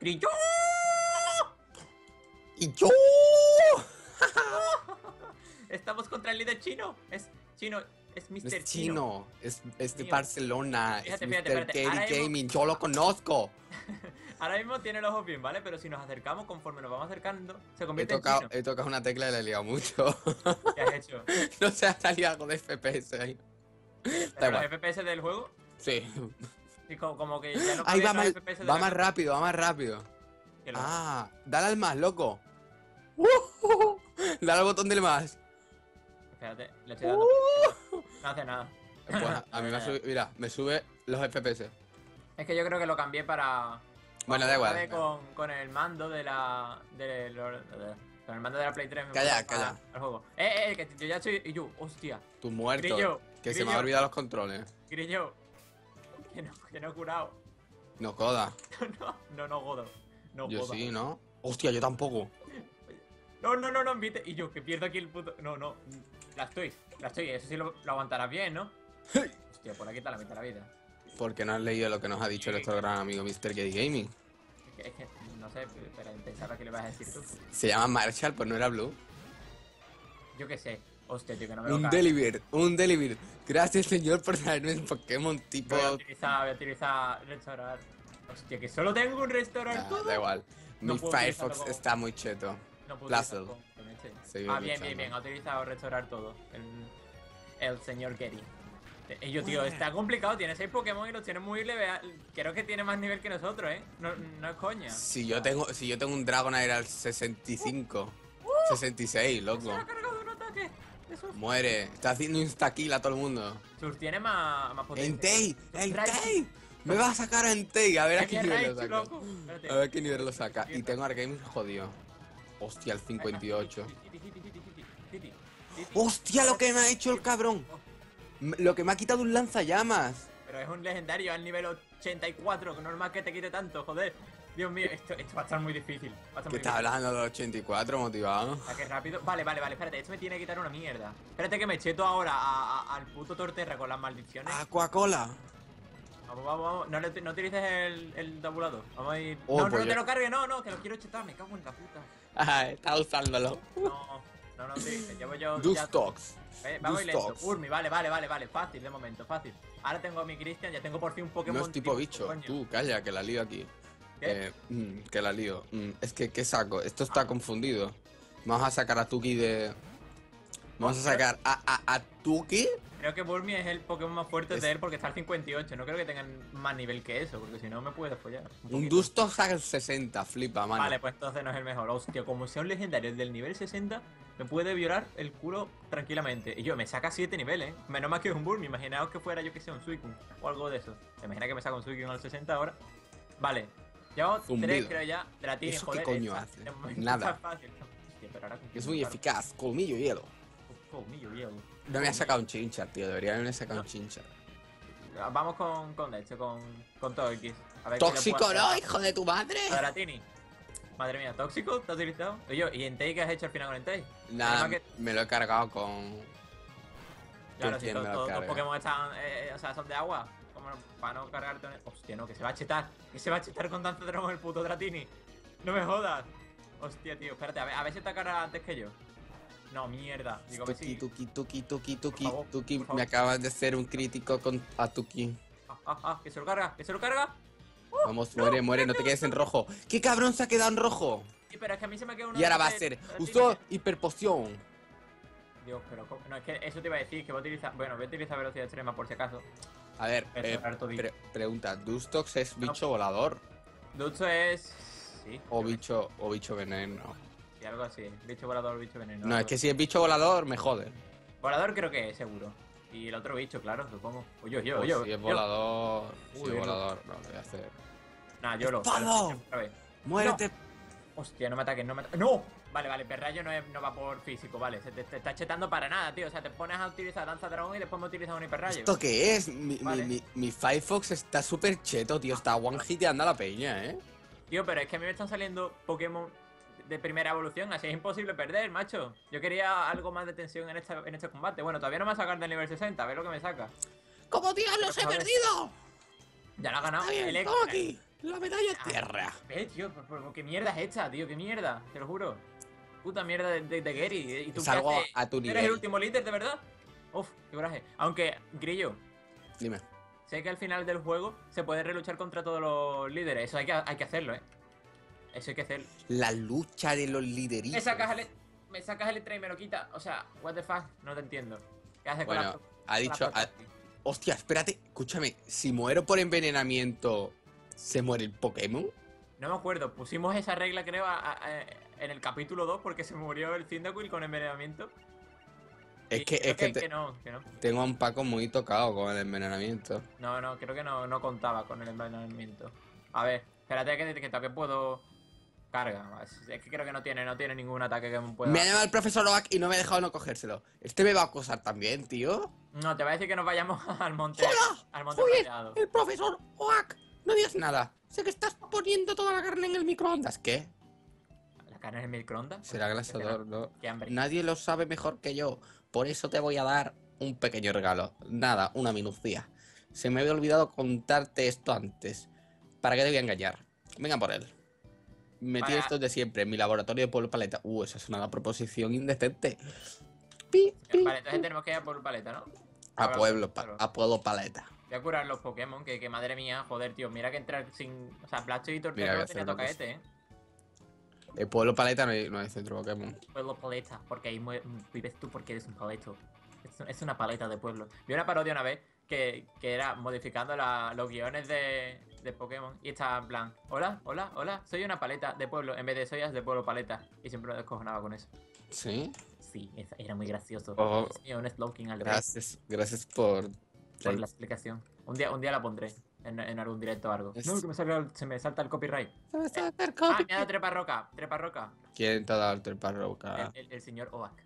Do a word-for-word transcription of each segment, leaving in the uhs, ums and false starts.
Trillo. Y yo. Estamos contra el líder chino. Es chino. Es míster No es chino. chino. Es, es de Mío. Barcelona. Fíjate, es míster Geddy Gaming. Yo lo conozco. Ahora mismo tiene los ojos bien, ¿vale? Pero si nos acercamos, conforme nos vamos acercando, se convierte he tocado, en chino. He tocado una tecla y la he liado mucho. ¿Qué has hecho? No sé, ha salido algo de F P S ahí. ¿Pero los F P S del juego? Sí. Y como, como que ya no ahí va, mal, F P S va más rápido, va más rápido. Ah, dale al más, loco. Uh, uh, uh, dale al botón del más. Espérate, le estoy dando. Uh, no hace nada. Pues a, a mí me sube, mira, me sube los F P S. Es que yo creo que lo cambié para... Bueno, da igual. Con, con el mando de la... De, de, de, con el mando de la Play tres. Calla, calla. Al juego. Eh, eh, que yo ya estoy... Y yo, hostia. Tú muerto. Grillo, que grillo, se me han olvidado los controles. Grillo. Que no, que no he curado. No coda. no, no, no godo. No yo goda. Sí, ¿no? Hostia, yo tampoco. No, no, no, no, invite. Y yo, que pierdo aquí el puto... No, no. La estoy. La estoy. Eso sí lo, lo aguantarás bien, ¿no? Hostia, por aquí te la mitad de la vida. Porque no has leído lo que nos ha dicho nuestro gran amigo míster Geddy Gaming. Es que, es que, no sé, pero pensaba que le ibas a decir tú. Se llama Marshall, pues no era Blue. Yo qué sé. Hostia, tío, que no me Un Delibird, un Delibird. Gracias, señor, por traerme un Pokémon tipo... Voy a utilizar, voy a utilizar restaurar. Hostia, que solo tengo un restaurar nah, todo. Da igual. No, mi Firefox como... está muy cheto. No puedo Blazel. Con, con este. Sí, ah, bien, bien, bien. Ha utilizado restaurar todo. El, el señor Geddy. Ellos, tío, está complicado. Tiene seis Pokémon y los tiene muy leveal. Creo que tiene más nivel que nosotros, ¿eh? No, no es coña. Si yo tengo, si yo tengo un Dragonair al sesenta y cinco. Uh, uh, sesenta y seis, loco. Se ha cargado un ataque. Eso. Muere. Está haciendo insta-kill a todo el mundo. Sur tiene más, más potencia. ¡Entei! ¡Entei! Me va a sacar a Entei. A ver a qué nivel lo saca. A ver qué nivel lo saca. Y tengo Argames jodido. Hostia, al cincuenta y ocho. ¡Hostia, lo que me ha hecho el cabrón! Lo que me ha quitado un lanzallamas. Pero es un legendario al nivel ochenta y cuatro. Normal que te quite tanto, joder. Dios mío, esto, esto va a estar muy difícil. Va a estar ¿Qué muy estás difícil. hablando de los ochenta y cuatro, motivado? ¿A qué rápido? Vale, vale, vale, espérate. Esto me tiene que quitar una mierda. Espérate que me cheto ahora a, a, al puto Torterra con las maldiciones. ¡Aquacola! Vamos, vamos, vamos. No, le, no utilices el, el tabulador. Vamos a ir... Oh, no, pues no yo... te lo cargues, no, no, que lo quiero chetar. Me cago en la puta. Ajá, está usándolo. No, no, no utilices. Llevo yo... Dustox. Eh, vamos lento. Burmy, vale, vale, vale, vale. Fácil, de momento, fácil. Ahora tengo a mi Christian, ya tengo por fin un Pokémon. No es tipo, tipo bicho, coño. Tú, calla, que la lío aquí. Eh, mm, que la lío. Mm, es que, ¿qué saco? Esto está ah. confundido. Vamos a sacar a Tuki de... Vamos a sacar a, a, a Tuki. Creo que Burmy es el Pokémon más fuerte es... de él porque está al cincuenta y ocho. No creo que tengan más nivel que eso, porque si no me puedes follar. Un, un Dustox saca el sesenta, flipa, mano. Vale, pues entonces no es el mejor. Hostia, como sea un legendario del nivel sesenta, me puede violar el culo tranquilamente. Y yo, me saca siete niveles. Menos más que un Burmy. Imaginaos que fuera, yo que sé, un Suicune o algo de eso. ¿Te imaginas que me saca un Suicune al sesenta ahora? Vale. Llevamos tres, creo ya. Dratini, ¿Eso joder, qué coño esa, hace? Nada. Fácil. Hostia, pero ahora es muy claro. eficaz. Colmillo y hielo. Colmillo, hielo. No me ha sacado un Chinchar, tío. Debería haberme sacado no. un Chinchar. Vamos con, con esto, con, con todo X. A ver, tóxico, ¿no? Hijo de tu madre. A Dratini. Madre mía, ¿tóxico? ¿Te has utilizado? Oye, ¿y Entei qué has hecho al final con Entei? Nada, que... me lo he cargado con... Claro, si todos los todo Pokémon están, eh, o sea, son de agua. Como para no cargarte... Hostia, no, que se va a chetar. Que se va a chetar con tanto dragón el puto Dratini. No me jodas. Hostia, tío, espérate, a ver, a ver si te cargas antes que yo. No, mierda. Digo, Tuki, Tuki, Tuki, Tuki, Tuki, favor, Tuki. Me acabas de hacer un crítico con a Tuki. Ah, ah, ah, que se lo carga, que se lo carga. Uh, Vamos, no, muere, muere, no, no te quedes en rojo. ¡Qué cabrón se ha quedado en rojo! Sí, pero es que a mí se me ha quedado uno. Y ahora va a ser, usó hiperpoción. Dios, pero... No, es que eso te iba a decir, que voy a utilizar... Bueno, voy a utilizar velocidad extrema por si acaso. A ver, eh, pre pregunta, ¿Dustox es bicho no. volador? Dustox es... sí. O bicho, es. o bicho veneno. Sí, algo así, bicho volador, bicho veneno. No, es que si es bicho volador, me jode. Volador creo que es, seguro. Y el otro bicho, claro, supongo. Uy, yo, yo, yo. Si es volador, si es volador, no, lo voy a hacer. Nah, yo lo... ¡Muérete! Hostia, no me ataques, no me ataques. ¡No! Vale, vale, Perrayo no, es, no va por físico, vale. Se te, te está chetando para nada, tío. O sea, te pones a utilizar Danza Dragón y después me utilizas un hiperrayo. ¿Esto qué es? Mi, vale. mi, mi, mi Firefox está súper cheto, tío. Está one hit y anda la peña, eh. Tío, pero es que a mí me están saliendo Pokémon de primera evolución. Así es imposible perder, macho. Yo quería algo más de tensión en, esta, en este combate. Bueno, todavía no me va a sacar del nivel sesenta. A ver lo que me saca. ¡Como diablos he perdido! Ya lo ha ganado. Está bien, el ex, aquí. La medalla tierra. Eh, tío, ¿qué mierda es esta, tío? ¿Qué mierda? Te lo juro. Puta mierda de, de, de Gary. ¿Y tú Salgo qué a tu nivel. ¿Eres el último líder, de verdad? Uf, qué coraje. Aunque, Grillo. Dime. Sé que al final del juego se puede reluchar contra todos los líderes. Eso hay que, hay que hacerlo, ¿eh? Eso hay que hacerlo. La lucha de los lideritos. Me sacas el, me sacas el tren y me lo quita. O sea, what the fuck, no te entiendo. ¿Qué haces bueno, con la, ha dicho... Con la a, hostia, espérate, escúchame. Si muero por envenenamiento... ¿Se muere el Pokémon? No me acuerdo, pusimos esa regla creo a, a, a, en el capítulo dos porque se murió el Cyndaquil con envenenamiento. Es que, es que, que, que, no, que no. Tengo a un Paco muy tocado con el envenenamiento. No, no, creo que no, no contaba con el envenenamiento. A ver, espérate que, que, que puedo... Carga, es que creo que no tiene, no tiene ningún ataque que me pueda... Me ha llamado el profesor Oak y no me ha dejado no cogérselo. Este me va a acosar también, tío. No, te va a decir que nos vayamos al monte... ¡Hola! Al monte plateado. El profesor Oak. No digas nada. Sé que estás poniendo toda la carne en el microondas. ¿Qué? ¿La carne en el microondas? Será glasador, ¿no? Qué hambre. Nadie lo sabe mejor que yo. Por eso te voy a dar un pequeño regalo. Nada, una minucia. Se me había olvidado contarte esto antes. ¿Para qué te voy a engañar? Venga por él. Metí Para... estos de siempre en mi laboratorio de Pueblo Paleta. Uh, esa es una proposición indecente. Pi, pi, vale, entonces pi. tenemos que ir a Pueblo Paleta, ¿no? A, a Pueblo, pa a Pueblo Paleta. Voy a curar los Pokémon, que, que madre mía, joder, tío. Mira que entrar sin... O sea, Blastoise y Torterra no tenía tocaete, ¿eh? El Pueblo Paleta no hay, no hay centro Pokémon. Pueblo Paleta, porque ahí vives tú porque eres un paleto. Es, es una paleta de pueblo. Vi una parodia una vez que, que era modificando la, los guiones de, de Pokémon. Y estaba en plan, hola, hola, hola, soy una paleta de pueblo. En vez de soy de Pueblo Paleta. Y siempre lo descojonaba con eso. ¿Sí? Sí, era muy gracioso. Oh, mío, un Slowking al gracias, rey. Gracias por... Por la explicación. Un día, un día la pondré en, en algún directo o algo. Es... No, que me salga el, se me salta el copyright. Se me salta el copyright. Ah, me ha dado treparroca. Treparroca. ¿Quién te ha dado el treparroca? El, el, el señor Oak.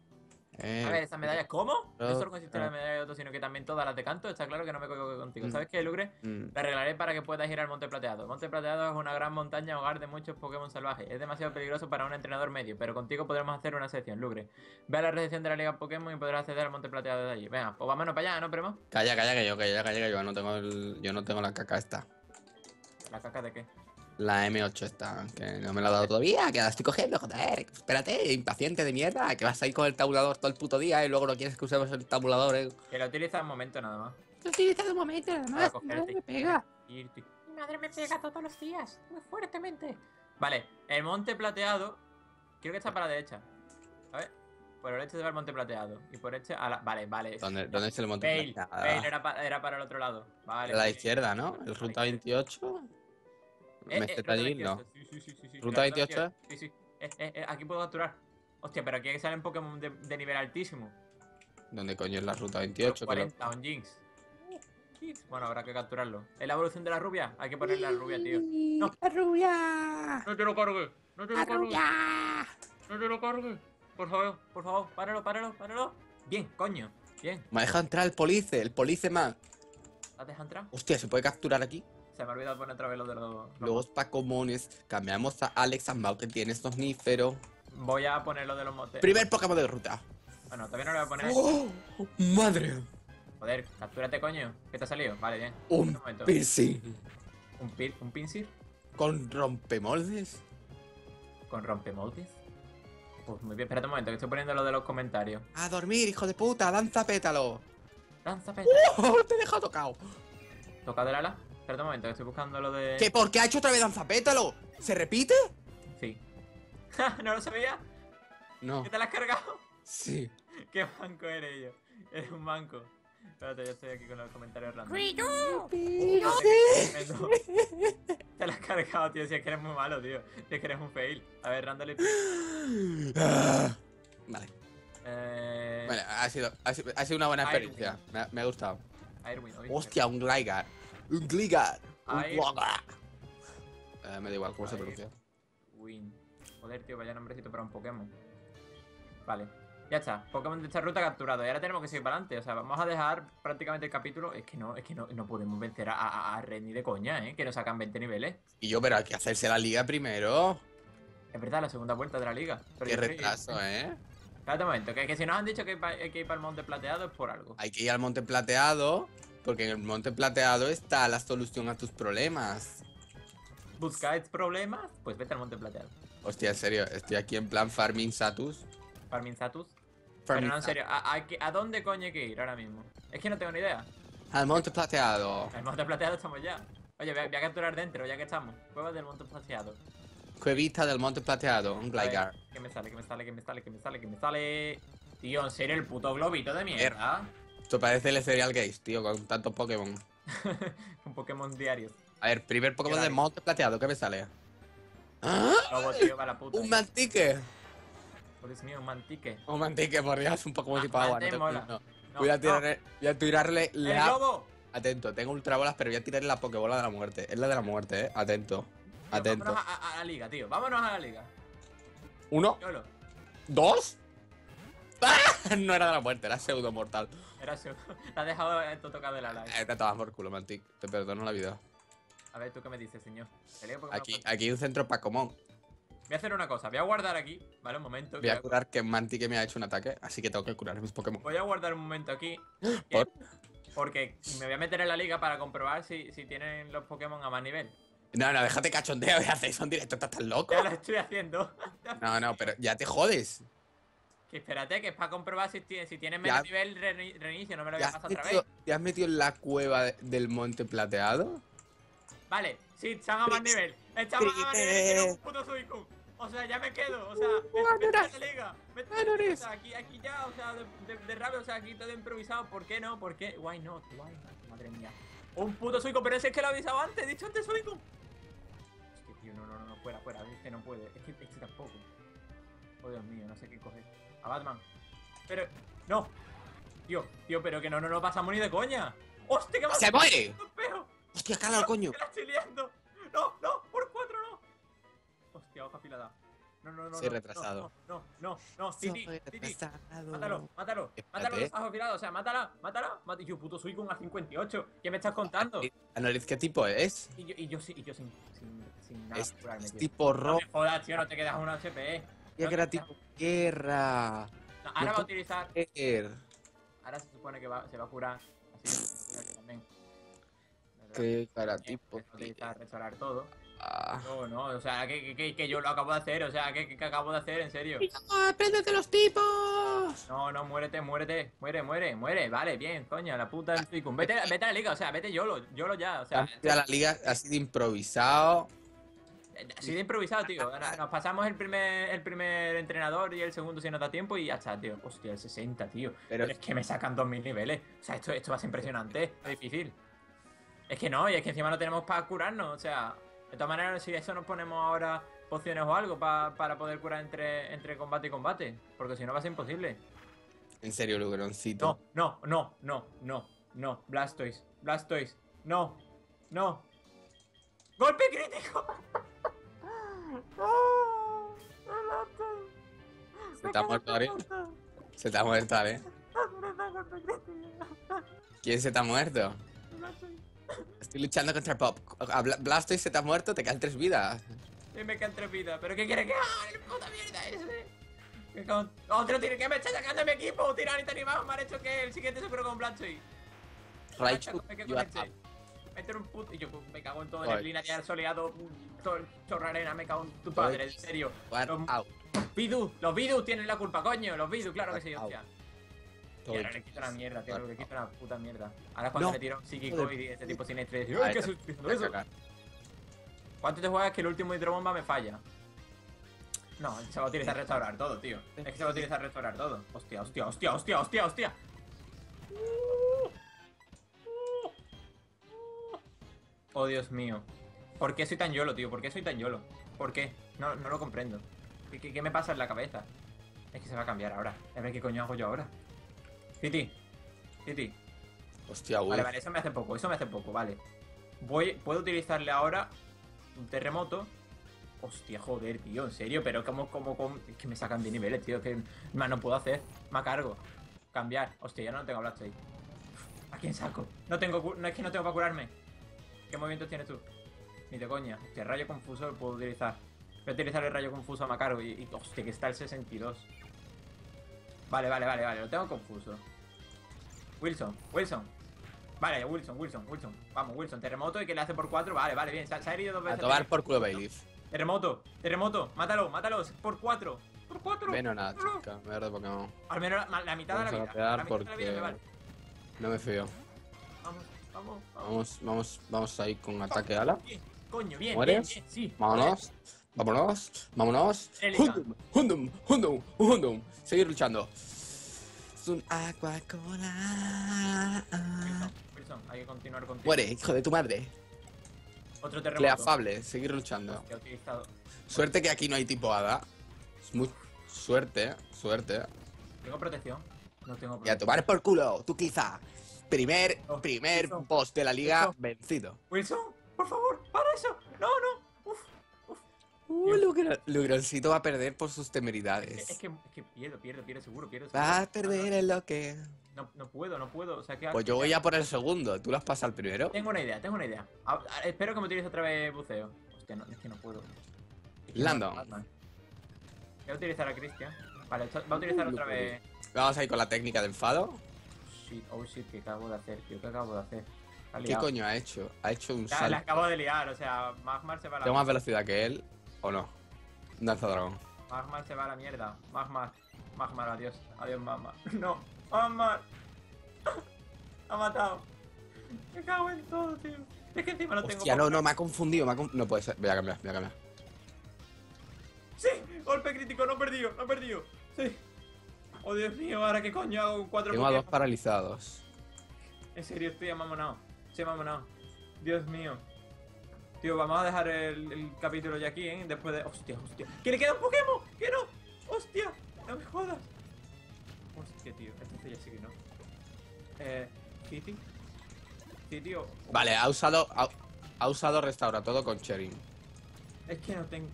Eh, a ver, esas medallas. ¿Cómo? No solo consiste en la medalla de otro, sino que también todas las de canto. Está claro que no me cojo contigo. Mm. ¿Sabes qué, Lugre? Mm. La arreglaré para que puedas ir al Monte Plateado. Monte Plateado es una gran montaña, hogar de muchos Pokémon salvajes. Es demasiado peligroso para un entrenador medio, pero contigo podremos hacer una sección, Lugre. Ve a la recepción de la Liga Pokémon y podrás acceder al Monte Plateado desde allí. Venga, pues vámonos para allá, ¿no, primo? Calla, calla, que yo, calla, calla, que yo no tengo el, yo no tengo la caca esta. ¿La caca de qué? La M ocho está, que no me la ha dado todavía, que la estoy cogiendo, joder, espérate, impaciente de mierda, que vas a ir con el tabulador todo el puto día y luego no quieres que usemos el tabulador, eh. Que lo utilizas un momento nada más. Lo utilizas un momento nada más, mi madre me pega. Mi madre me pega todos los días, muy fuertemente. Vale, el monte plateado, creo que está para la derecha, a ver. Por el este se va el monte plateado. Y por este a la... Vale, vale. ¿Dónde, ¿dónde es el monte Bale, plateado? Bale era, pa, era para el otro lado. Vale. A la izquierda, ¿no? El ruta veintiocho... Eh, eh, ruta allí, veintiocho, no. Sí, sí, sí, sí. ¿Ruta veintiocho? Sí, sí. Eh, eh, aquí puedo capturar. Hostia, pero aquí hay que salen Pokémon de, de nivel altísimo. ¿Dónde coño es la ruta veintiocho? cuarenta, un Jinx. Bueno, habrá que capturarlo. ¿Es la evolución de la rubia? Hay que ponerle a la rubia, tío. ¡No! ¡La rubia! ¡No te lo cargues! ¡No te lo cargues! ¡No te lo cargues! Por favor, por favor, páralo, páralo, páralo. Bien, coño, bien. Me deja entrar el police, el police más. ¿La deja entrar? Hostia, ¿se puede capturar aquí? Se me ha olvidado poner otra vez los de los... Los Pacomones. Cambiamos a Alex Ambao, que tiene Somnífero. Voy a poner lo de los motes. Primer Pokémon de ruta. Bueno, todavía no lo voy a poner. ¡Oh! ¡Madre! Joder, captúrate, coño. ¿Qué te ha salido? Vale, bien. Un, un Pinsir. ¿Un, pir ¿Un Pinsir? ¿Con rompemoldes? ¿Con rompemoldes? Pues muy bien, espérate un momento, que estoy poniendo lo de los comentarios. ¡A dormir, hijo de puta! ¡Danza pétalo! ¡Danza pétalo! ¡Oh! ¡Te he dejado tocado! ¿Tocado el ala? Espera un momento, que estoy buscando lo de... ¿Qué? ¿Por qué ha hecho otra vez danza pétalo? ¿Se repite? Sí. ¿No lo sabía? No. ¿Que te la has cargado? Sí. ¿Qué manco eres yo? Eres un manco. Espérate, yo estoy aquí con los comentarios random. ¡Grillo! ¡Grillo! Te la has cargado, tío. Si es que eres muy malo, tío. Si es que eres un fail. A ver, Randall. Vale. Eh... Bueno, ha sido, ha sido, ha sido una buena experiencia. Me ha, me ha gustado. Airwin, hostia, un Gligar. Un Gligar. Un Gligar. Eh, me da igual, ¿cómo se pronuncia? Win. Joder, tío, vaya nombrecito para un Pokémon. Vale, ya está. Pokémon de esta ruta capturado. Y ahora tenemos que seguir para adelante. O sea, vamos a dejar prácticamente el capítulo. Es que no, es que no, no podemos vencer a, a, a Red ni de coña, ¿eh? Que nos sacan veinte niveles. Y yo, pero hay que hacerse la liga primero. Es verdad, la segunda vuelta de la liga. Pero qué retraso, ¿eh? Espérate un momento, que, que si nos han dicho que hay que ir para el Monte Plateado es por algo. Hay que ir al Monte Plateado, porque en el Monte Plateado está la solución a tus problemas. ¿Buscáis problemas? Pues vete al Monte Plateado. Hostia, en serio, estoy aquí en plan farming satus. ¿Farming satus? Farming Pero no, en serio, ¿a, a, ¿a dónde coño hay que ir ahora mismo? Es que no tengo ni idea. Al Monte Plateado. Al Monte Plateado estamos ya. Oye, voy a, voy a capturar dentro, ya que estamos. Cueva del Monte Plateado. Cuevita del Monte Plateado, un Gligar. Que me sale, que me sale, que me sale, que me sale, que me sale. Tío, en serio, el puto globito de mierda. Esto parece el Serial Games, tío, con tantos Pokémon. Con Pokémon diarios. A ver, primer Pokémon del Monte Plateado, ¿qué me sale? ¡Ah! Lobo, tío, para la puta, ¡un Mantique! Por Dios mío, un Mantique. Un Mantique, por Dios, un Pokémon tipo agua. Voy a tirarle, voy a tirarle la... ¡El lobo! Atento, tengo ultrabolas, pero voy a tirarle la Pokébola de la muerte. Es la de la muerte, eh. Atento. Atento. Vámonos a, a, a la liga, tío. Vámonos a la liga. Uno. Yolo. Dos. ¡Ah! No era de la muerte, era pseudo mortal. Era pseudo. Te has dejado esto tocado de la live. Eh, te estabas por culo, Mantic. Te perdono la vida. A ver, ¿tú qué me dices, señor? Aquí, aquí hay un centro Pokémon. Voy a hacer una cosa. Voy a guardar aquí. Vale, un momento. Voy a curar que Mantic me ha hecho un ataque, así que tengo que curar mis Pokémon. Voy a guardar un momento aquí. ¿Por? Porque me voy a meter en la liga para comprobar si, si tienen los Pokémon a más nivel. No, no, déjate cachondeo, ya hacéis un directo, estás tan loco. Ya lo estoy haciendo. No, no, pero ya te jodes. Que espérate, que es para comprobar si, si tienes menos nivel, reinicio, no me lo voy a pasar otra vez. ¿Te has metido en la cueva de, del Monte Plateado? Vale, sí, están a más nivel. Están a más nivel, tiene un puto Suicune. O sea, ya me quedo, o sea, me meto en la liga. O sea, aquí, aquí ya, o sea, de, de, de rabia, o sea, aquí todo improvisado. ¿Por qué no? ¿Por qué? Why not? Why not? Madre mía. Un puto Suicune, pero ese es que lo he avisado antes, he dicho antes Suicune. No, no, no, fuera, fuera, este no puede. Este, este tampoco. Oh, Dios mío, no sé qué coger. A Batman. Pero, no. Tío, tío, pero que no, no lo pasamos ni de coña. ¡Hostia, que ¡se muere! ¡Hostia, cala al coño! ¡La estoy liando! ¡No, no! ¡Por cuatro, no! ¡Hostia, hoja afilada! No, no, no. Soy no, retrasado. No, no, no, no. Titi, Titi. Mátalo, mátalo. Mátalo, los ojos afilados. O sea, mátala, mátala. Y yo, puto, soy con a cincuenta y ocho. ¿Qué me estás contando? Analiz, ¿qué tipo es? Y yo, y yo, y yo sin, sin, sin nada. Es, curarme, es tipo rojo. No me jodas, tío, no te quedas a un H P. Ya que era tipo guerra. No, ahora va a utilizar. Ahora se supone que va, se va a curar. Así que también. Qué cara tipo. Va a utilizar, restaurar todo. No, no, o sea, que, que, que yo lo acabo de hacer, o sea, que, que acabo de hacer, en serio. ¡No, apréndete los tipos! No, no, muérete, muérete, muere, muere, muere, vale, bien, coño, la puta del Suicune. Vete, vete a la liga, o sea, vete Yolo, Yolo ya, o sea. Vete a la liga así de improvisado. Así de improvisado, tío. Nos pasamos el primer, el primer entrenador y el segundo si nos da tiempo y ya está, tío. Hostia, el sesenta, tío. Pero, Pero es que me sacan dos mil niveles. O sea, esto, esto va a ser impresionante, es difícil. Es que no, y es que encima no tenemos para curarnos, o sea. De todas maneras, si eso nos ponemos ahora pociones o algo pa, para poder curar entre, entre combate y combate. Porque si no va a ser imposible. En serio, Lugroncito. No, no, no, no, no, no. Blastoise, Blastoise, no, no. ¡Golpe crítico! ¡Oh! Se te ha muerto, ¿eh? Se te ha muerto, ¿eh? ¿Quién se te ha muerto? Estoy luchando contra Pop. Blastoise se te ha muerto, te quedan tres vidas. Sí, me quedan tres vidas. ¿Pero qué quieres que haga? ¡El puta mierda ese! ¿Qué con... ¡Otro tiene que me está sacando de mi equipo! Tiranita ni más, me han hecho que el siguiente se superó con Blastoise. Raichu, meter un puto... Y yo me cago en todo, neblina, ya soleado, chorrarena, me cago en tu padre, en serio. Bidu, los Bidu tienen la culpa, coño. Los Bidu, claro que sí, hostia. Y ahora le quito la mierda, tío, le quito la puta mierda. Ahora cuando le tiro psíquico y este tipo sin estrés. ¡Uy, qué susto eso! ¿Cuánto te juegas que el último hidrobomba me falla? No, se va a utilizar restaurar todo, tío. Es que se va a utilizar restaurar todo. Hostia, hostia, hostia, hostia, hostia, hostia. Oh, Dios mío. ¿Por qué soy tan yolo, tío? ¿Por qué soy tan yolo? ¿Por qué? No, no lo comprendo. ¿Qué, qué, ¿Qué me pasa en la cabeza? Es que se va a cambiar ahora. A ver qué coño hago yo ahora. Titi, Titi. Hostia, güey. Vale, vale, eso me hace poco, eso me hace poco, vale. Voy, puedo utilizarle ahora un terremoto. Hostia, joder, tío, en serio, pero como, como, como... Es que me sacan de niveles, tío, es que más no puedo hacer. Me cargo. Cambiar. Hostia, ya no tengo Blastoise. ¿A quién saco? No tengo, no, es que no tengo para curarme. ¿Qué movimientos tienes tú? Ni de coña. Hostia, rayo confuso lo puedo utilizar. Voy a utilizar el rayo confuso a Macargo y, y... Hostia, que está el sesenta y dos. Vale, vale, vale, vale, lo tengo confuso. Wilson, Wilson, Vale, Wilson, Wilson, Wilson. Vamos, Wilson, terremoto y que le hace por cuatro. Vale, vale, bien. Se ha herido dos veces. A tomar por culo, Bailiff. Terremoto, terremoto. Mátalo, mátalos. Por cuatro. Por cuatro. Bueno, nada, chica. Verde Pokémon. Al menos la, la mitad de la vida. La mitad de la vida me vale. No me fío. Vamos, vamos, vamos. Vamos, vamos ahí con ataque ala. Bien, coño, bien, bien, bien, sí. Vámonos. Vámonos, vámonos. Hundum, hundum, hundum, hundum. Seguir luchando. Es un agua cola. Wilson, Wilson, hay que continuar contigo. Muere, hijo de tu madre. Otro terremoto. Cleafable, seguir luchando. Hostia, utilizado. Suerte que aquí no hay tipo hada. Es muy... Suerte, suerte. Tengo protección. No tengo protección. Y a tomar por culo, tú quizá. Primer, oh, primer Wilson. Post de la liga Wilson. Vencido. Wilson, por favor, para eso. No, no. Uh, Lugr Lugroncito va a perder por sus temeridades. Es, es, que, es que pierdo, pierdo, pierdo, seguro, pierdo. Seguro. Va a perder el lo que... No, no puedo, no puedo. O sea, que... Pues yo voy a por el segundo. ¿Tú lo has pasado al primero? Tengo una idea, tengo una idea. A espero que me utilice otra vez buceo. Hostia, no, es que no puedo. Es que Landon. No, voy a utilizar a Cristian. Vale, va a utilizar uh, otra vez... Vamos ahí con la técnica de enfado. Shit, oh shit, ¿qué acabo de hacer, tío? ¿Qué acabo de hacer? ¿Qué coño ha hecho? Ha hecho un la, salto. La acabo de liar, o sea, Magmar se va a la... Tengo más velocidad que él. ¿O no? Danza dragón. Magmar se va a la mierda. Magmar. Magmar, adiós. Adiós, Magmar. No. Magmar. Ha matado. Me cago en todo, tío. Es que encima no tengo... Hostia, no, no. Me ha confundido. Me ha conf... No puede ser. Voy a cambiar. Voy a cambiar. ¡Sí! Golpe crítico. No he perdido. No he perdido. Sí. Oh, Dios mío. ¿Ahora qué coño hago con cuatro? Tengo a dos paralizados. En serio, estoy amamonado. Estoy amamonado. Dios mío. Tío, vamos a dejar el, el capítulo ya aquí, ¿eh? Después de... Hostia, hostia. ¡Que le queda un Pokémon! ¡Que no! ¡Hostia! ¡No me jodas! Hostia, tío. Entonces ya sí que no. Eh... ¿Kitty? Sí, tío. Vale, ha usado... Ha, ha usado Restaura Todo con Cherrim. Es que no tengo...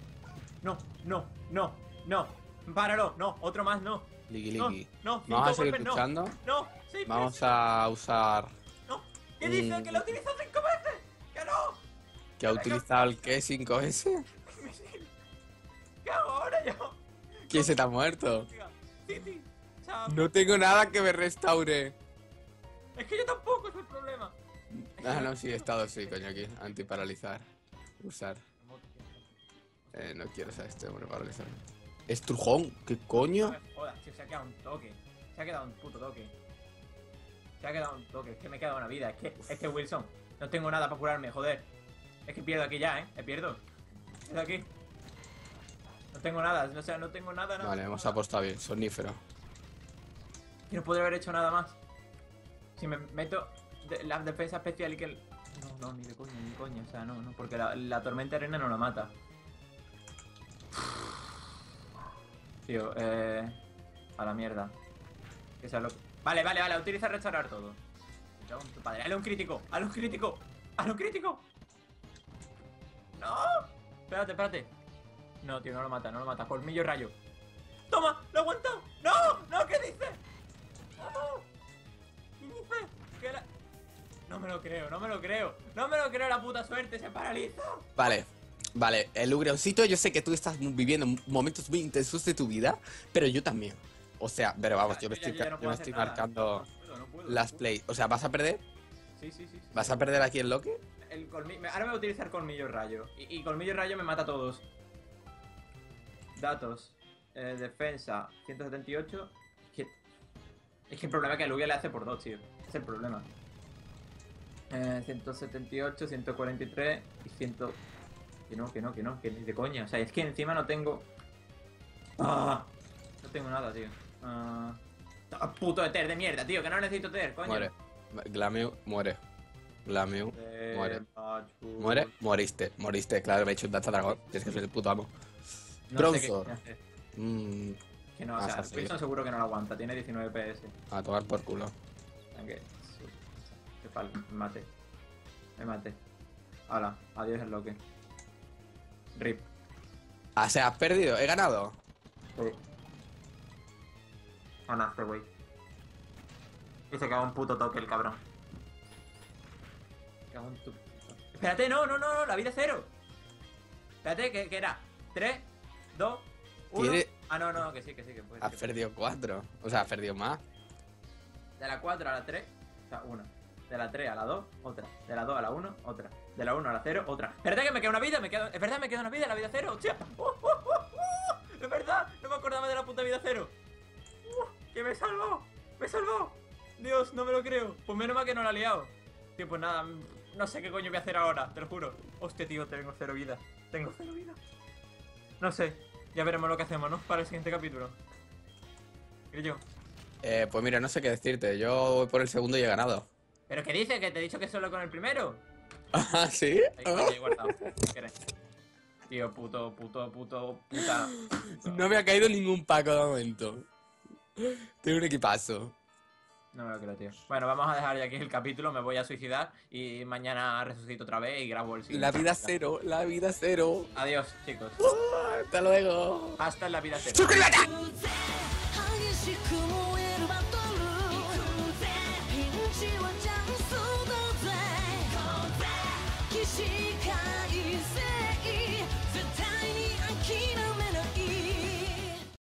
No, no, no, no. Páralo, no. Otro más, no. Liggy, liggy. No, no. Vamos a seguir luchando. No, no. Sí, vamos sí. a usar... No. ¿Qué mm. dice? ¡Que lo utilizó cinco veces! ¡Que no! ¿Que ha utilizado el qué? ¿Cinco veces? ¿Qué hago ahora yo? ¿Quién se te ha muerto? No tengo nada que me restaure. Es que yo tampoco, es el problema. Ah, no, sí, he estado sí, coño, aquí. Antiparalizar. Usar. Eh, no quiero usar este hombre paralizar. ¡Estrujón! ¿Qué coño? Joder, se ha quedado un toque. Se ha quedado un puto toque. Se ha quedado un toque. Es que me he quedado una vida. Es que, es que Wilson, no tengo nada para curarme, joder. Es que pierdo aquí ya, ¿eh? Me pierdo. Pierdo aquí. No tengo nada, o sea, no tengo nada, nada. Vale, hemos apostado bien, sonífero. Yo no podría haber hecho nada más. Si me meto de, la defensa especial y que... El... No, no, ni de coño, ni de coño, o sea, no, no. Porque la, la tormenta arena no la mata. Tío, eh... a la mierda. Que sea lo... Vale, vale, vale, utiliza restaurar todo. Padre, hazle un crítico, hazle un crítico, hazle un crítico. ¡No! Espérate, espérate. No, tío, no lo mata, no lo mata. Colmillo rayo. ¡Toma! ¡Lo aguanta! ¡No! ¡No! ¿Qué dices? ¡No! ¿Qué dices? ¿Qué la... No me lo creo, no me lo creo. No me lo creo, la puta suerte. Se paraliza. Vale, vale. El Lugroncito, yo sé que tú estás viviendo momentos muy intensos de tu vida, pero yo también. O sea, pero vamos, yo me estoy, yo me estoy marcando las plays. O sea, ¿vas a perder? Sí, sí, sí. ¿Vas a perder aquí el Loki? El colmillo, ahora me voy a utilizar colmillo rayo. Y, y colmillo rayo me mata a todos. Datos. Eh, defensa. ciento setenta y ocho. Es que, es que el problema es que a Lugia le hace por dos, tío. Es el problema. Eh, ciento setenta y ocho, ciento cuarenta y tres y cien. Que no, que no, que no. Que ni de coña. O sea, es que encima no tengo... ¡Ah! No tengo nada, tío. Ah, puto Eter de mierda, tío. Que no necesito Eter, coño. Muere. Glamew muere. Glamew, eh, muere. Muere, moriste, moriste, claro, me he hecho un danza dragón. Es que soy el puto amo. No Bronzor. Mm, que no, o sea, Wilson seguro que no lo aguanta, tiene diecinueve P S. A tomar por culo. Okay. Sí. Qué pal, me mate. Me mate. Hala, adiós el loque. Rip. Ah, se has perdido, he ganado. Sí. Ganaste, güey. Y se caga un puto toque el cabrón. Tu... Espérate, no, no, no, no, la vida es cero. Espérate, que, que era tres, dos, uno. ¿Tiene... Ah, no, no, que sí, que sí, que puede. Has perdido cuatro, o sea, has perdido más. De la cuatro a la tres, o sea, uno. de la tres a la dos, otra, de la dos a la uno, otra, de la uno a la cero, otra. Es verdad que me queda una vida, me queda... es verdad, me queda una vida, la vida cero, hostia. ¡Oh, oh, oh, oh! Es verdad, no me acordaba de la puta vida cero. ¡Uh! Que me salvó, me salvó. Dios, no me lo creo. Pues menos mal que no la he liado. Tío, pues nada, no sé qué coño voy a hacer ahora, te lo juro. Hostia, tío, tengo cero vida, tengo cero vida. No sé, ya veremos lo que hacemos, ¿no? Para el siguiente capítulo. ¿Y yo? Eh, pues mira, no sé qué decirte, yo voy por el segundo y he ganado. ¿Pero qué dices? ¿Que te he dicho que solo con el primero? ¿Ah, sí? Ahí, ahí, guardado. Tío, puto, puto, puto, puta. No me ha caído ningún paco de momento. Tengo un equipazo. No me lo creo, tío. Bueno, vamos a dejar ya aquí el capítulo, me voy a suicidar y mañana resucito otra vez y grabo el siguiente. La vida cero, la vida cero. Adiós, chicos. Uh, hasta luego. Hasta la vida cero. ¡Suscríbete! She